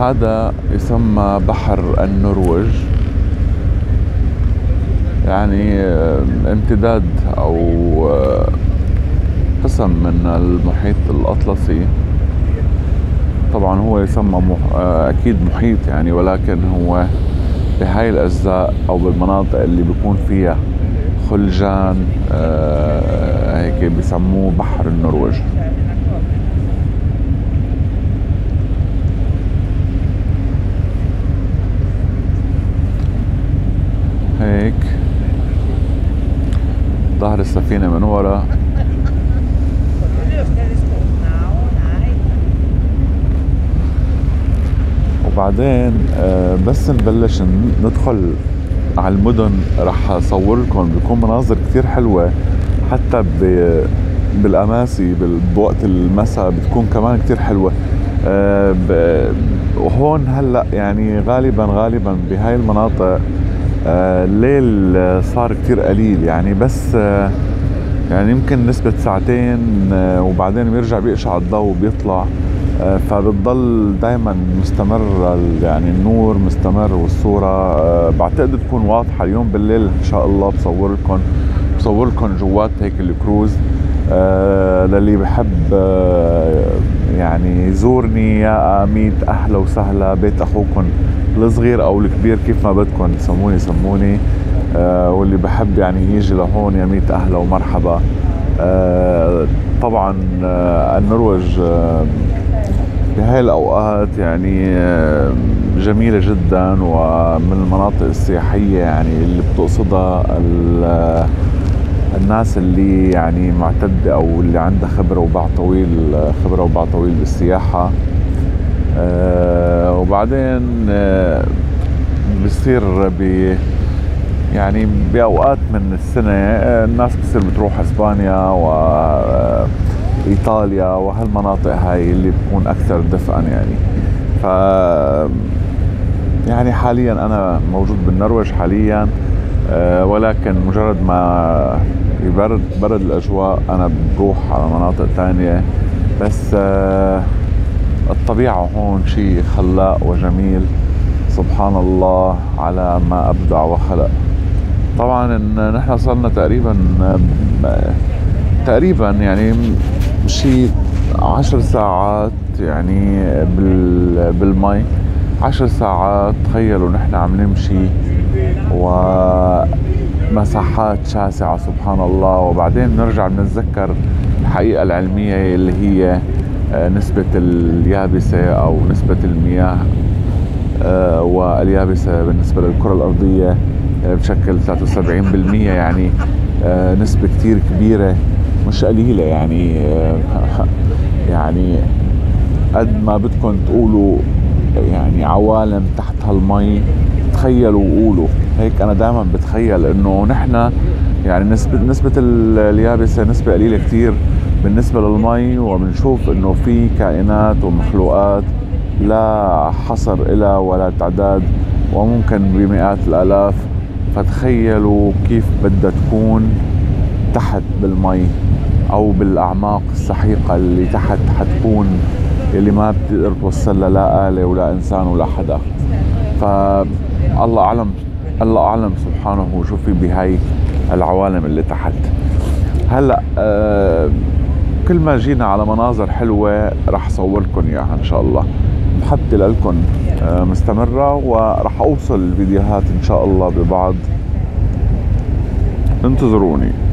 هذا يسمى بحر النرويج، يعني امتداد أو قسم من المحيط الأطلسي. طبعا هو يسمى أكيد محيط يعني، ولكن هو بهاي الأجزاء أو بالمناطق اللي بيكون فيها خلجان هيك بيسموه بحر النرويج. هيك ظهر السفينة من ورا. وبعدين بس نبلش ندخل على المدن رح اصور لكم، بيكون مناظر كتير حلوة حتى بالاماسي بوقت المساء بتكون كمان كتير حلوة. وهون هلا يعني غالبا بهاي المناطق الليل صار كتير قليل يعني، بس يعني يمكن نسبة ساعتين وبعدين بيرجع بيقشع الضوء وبيطلع، فبتضل دايما مستمر يعني النور مستمر والصورة بعتقد تكون واضحة. اليوم بالليل ان شاء الله بصور لكم جوات هيك الكروز، للي بحب يعني يزورني يا أميت أهلا وسهلا، بيت أخوكم الصغير أو الكبير كيف ما بدكم سموني، واللي بحب يعني يجي لهون يا ميت أهلا ومرحبا. طبعا النرويج بهاي الأوقات يعني جميلة جدا، ومن المناطق السياحية يعني اللي بتقصدها الناس اللي يعني معتدة أو اللي عندها خبرة وباع طويل بالسياحة. وبعدين بصير يعني بأوقات من السنة الناس بتصير بتروح إسبانيا وإيطاليا وهالمناطق هاي اللي بتكون أكثر دفئا يعني. يعني حاليا أنا موجود بالنرويج حاليا، ولكن مجرد ما برد الأجواء أنا بروح على مناطق تانية. بس الطبيعة هون شيء خلاق وجميل، سبحان الله على ما أبدع وخلق. طبعا نحن صرنا تقريبا يعني شيء 10 ساعات يعني بالمي، 10 ساعات تخيلوا نحن عم نمشي، ومساحات شاسعة سبحان الله. وبعدين بنرجع بنتذكر الحقيقة العلمية اللي هي نسبة اليابسة أو نسبة المياه، واليابسة بالنسبة للكرة الأرضية بشكل 73%، يعني نسبة كتير كبيرة مش قليلة يعني. يعني قد ما بدكم تقولوا يعني عوالم تحت هالمي تخيلوا وقولوا هيك. أنا دائما بتخيل إنه نحن يعني نسبة اليابسة نسبة قليلة كتير بالنسبة للمي، وبنشوف إنه في كائنات ومخلوقات لا حصر إلها ولا تعداد وممكن بمئات الآلاف. فتخيلوا كيف بدها تكون تحت بالمي أو بالأعماق السحيقة اللي تحت، حتكون اللي ما بتقدر توصلها لا آلة ولا إنسان ولا حدا. فالله أعلم الله أعلم سبحانه وشو في بهاي العوالم اللي تحت. هلا كل ما جينا على مناظر حلوة رح صور لكم إياها إن شاء الله، محبتي لكم مستمرة، ورح أوصل الفيديوهات إن شاء الله ببعض، انتظروني.